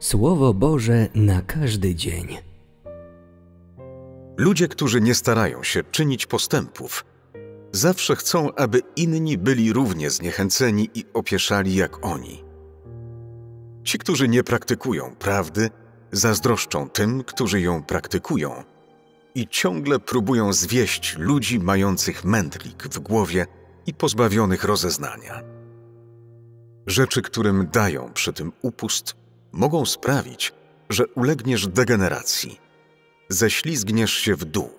Słowo Boże na każdy dzień. Ludzie, którzy nie starają się czynić postępów, zawsze chcą, aby inni byli równie zniechęceni i opieszali jak oni. Ci, którzy nie praktykują prawdy, zazdroszczą tym, którzy ją praktykują i ciągle próbują zwieść ludzi mających mętlik w głowie i pozbawionych rozeznania. Rzeczy, którym dają przy tym upust, mogą sprawić, że ulegniesz degeneracji, ześlizgniesz się w dół,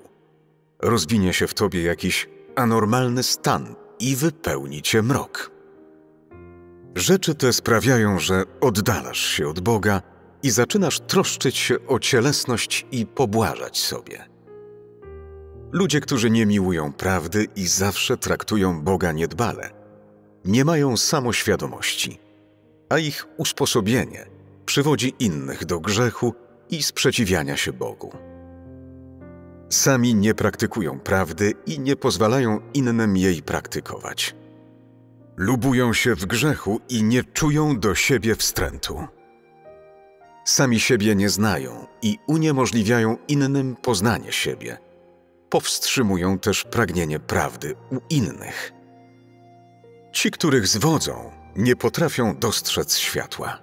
rozwinie się w tobie jakiś anormalny stan i wypełni cię mrok. Rzeczy te sprawiają, że oddalasz się od Boga i zaczynasz troszczyć się o cielesność i pobłażać sobie. Ludzie, którzy nie miłują prawdy i zawsze traktują Boga niedbale, nie mają samoświadomości, a ich usposobienie przywodzi innych do grzechu i sprzeciwiania się Bogu. Sami nie praktykują prawdy i nie pozwalają innym jej praktykować. Lubują się w grzechu i nie czują do siebie wstrętu. Sami siebie nie znają i uniemożliwiają innym poznanie siebie. Powstrzymują też pragnienie prawdy u innych. Ci, których zwodzą, nie potrafią dostrzec światła.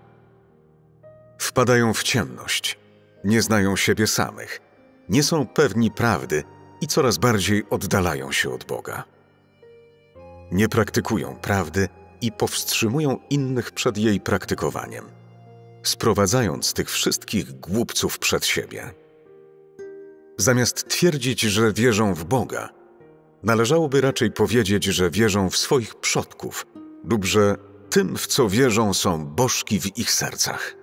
Wpadają w ciemność, nie znają siebie samych, nie są pewni prawdy i coraz bardziej oddalają się od Boga. Nie praktykują prawdy i powstrzymują innych przed jej praktykowaniem, sprowadzając tych wszystkich głupców przed siebie. Zamiast twierdzić, że wierzą w Boga, należałoby raczej powiedzieć, że wierzą w swoich przodków lub że tym, w co wierzą, są bożki w ich sercach.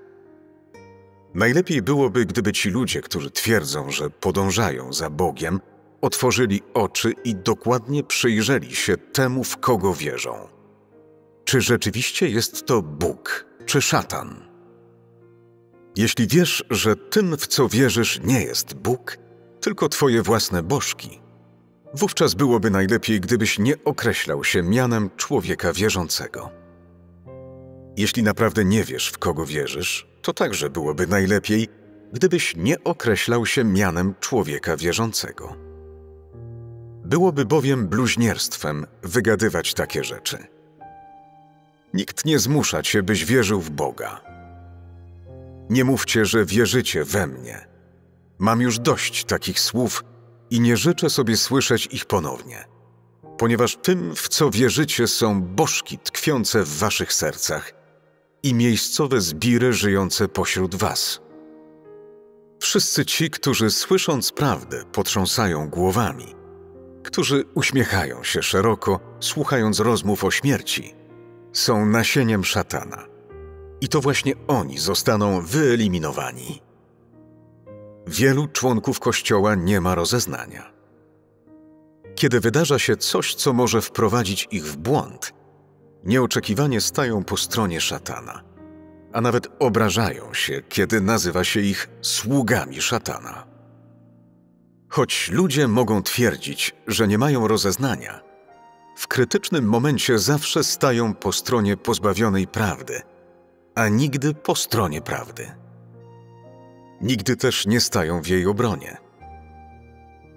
Najlepiej byłoby, gdyby ci ludzie, którzy twierdzą, że podążają za Bogiem, otworzyli oczy i dokładnie przyjrzeli się temu, w kogo wierzą. Czy rzeczywiście jest to Bóg, czy szatan? Jeśli wiesz, że tym, w co wierzysz, nie jest Bóg, tylko twoje własne bożki, wówczas byłoby najlepiej, gdybyś nie określał się mianem człowieka wierzącego. Jeśli naprawdę nie wiesz, w kogo wierzysz, to także byłoby najlepiej, gdybyś nie określał się mianem człowieka wierzącego. Byłoby bowiem bluźnierstwem wygadywać takie rzeczy. Nikt nie zmusza cię, byś wierzył w Boga. Nie mówcie, że wierzycie we mnie. Mam już dość takich słów i nie życzę sobie słyszeć ich ponownie, ponieważ tym, w co wierzycie, są bożki tkwiące w waszych sercach i miejscowe zbiry żyjące pośród was. Wszyscy ci, którzy słysząc prawdę, potrząsają głowami, którzy uśmiechają się szeroko, słuchając rozmów o śmierci, są nasieniem szatana. I to właśnie oni zostaną wyeliminowani. Wielu członków Kościoła nie ma rozeznania. Kiedy wydarza się coś, co może wprowadzić ich w błąd, nieoczekiwanie stają po stronie szatana, a nawet obrażają się, kiedy nazywa się ich sługami szatana. Choć ludzie mogą twierdzić, że nie mają rozeznania, w krytycznym momencie zawsze stają po stronie pozbawionej prawdy, a nigdy po stronie prawdy. Nigdy też nie stają w jej obronie.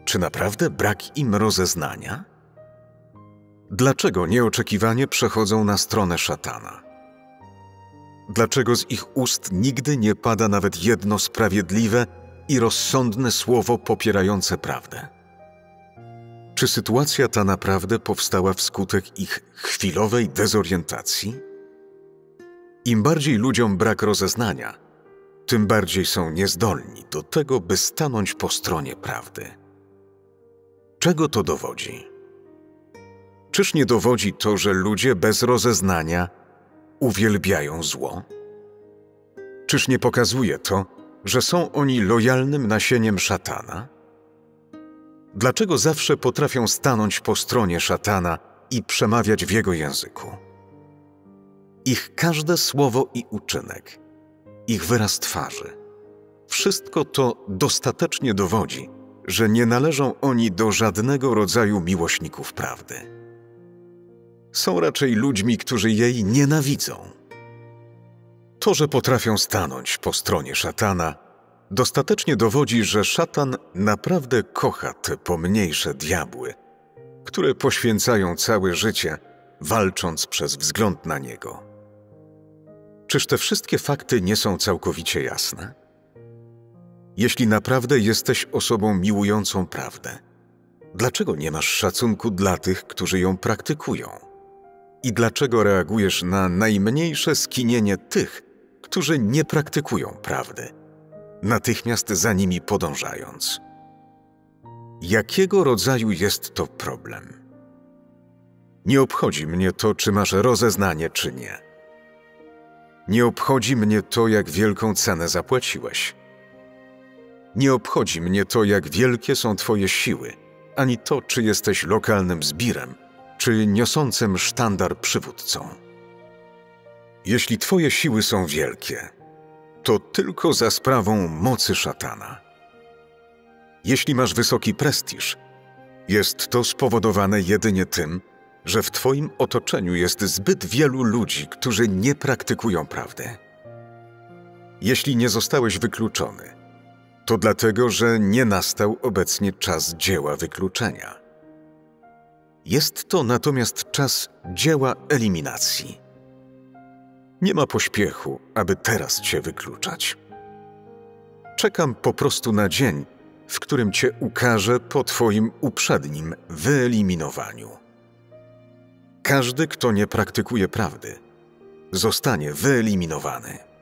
Czy naprawdę brak im rozeznania? Dlaczego nieoczekiwanie przechodzą na stronę szatana? Dlaczego z ich ust nigdy nie pada nawet jedno sprawiedliwe i rozsądne słowo popierające prawdę? Czy sytuacja ta naprawdę powstała wskutek ich chwilowej dezorientacji? Im bardziej ludziom brak rozeznania, tym bardziej są niezdolni do tego, by stanąć po stronie prawdy. Czego to dowodzi? Czyż nie dowodzi to, że ludzie bez rozeznania uwielbiają zło? Czyż nie pokazuje to, że są oni lojalnym nasieniem szatana? Dlaczego zawsze potrafią stanąć po stronie szatana i przemawiać w jego języku? Ich każde słowo i uczynek, ich wyraz twarzy, wszystko to dostatecznie dowodzi, że nie należą oni do żadnego rodzaju miłośników prawdy. Są raczej ludźmi, którzy jej nienawidzą. To, że potrafią stanąć po stronie szatana, dostatecznie dowodzi, że szatan naprawdę kocha te pomniejsze diabły, które poświęcają całe życie, walcząc przez wzgląd na niego. Czyż te wszystkie fakty nie są całkowicie jasne? Jeśli naprawdę jesteś osobą miłującą prawdę, dlaczego nie masz szacunku dla tych, którzy ją praktykują? I dlaczego reagujesz na najmniejsze skinienie tych, którzy nie praktykują prawdy, natychmiast za nimi podążając? Jakiego rodzaju jest to problem? Nie obchodzi mnie to, czy masz rozeznanie, czy nie. Nie obchodzi mnie to, jak wielką cenę zapłaciłeś. Nie obchodzi mnie to, jak wielkie są twoje siły, ani to, czy jesteś lokalnym zbirem, czy niosącym sztandar przywódcą. Jeśli twoje siły są wielkie, to tylko za sprawą mocy szatana. Jeśli masz wysoki prestiż, jest to spowodowane jedynie tym, że w twoim otoczeniu jest zbyt wielu ludzi, którzy nie praktykują prawdy. Jeśli nie zostałeś wykluczony, to dlatego, że nie nastał obecnie czas dzieła wykluczenia. Jest to natomiast czas dzieła eliminacji. Nie ma pośpiechu, aby teraz cię wykluczać. Czekam po prostu na dzień, w którym cię ukażę po twoim uprzednim wyeliminowaniu. Każdy, kto nie praktykuje prawdy, zostanie wyeliminowany.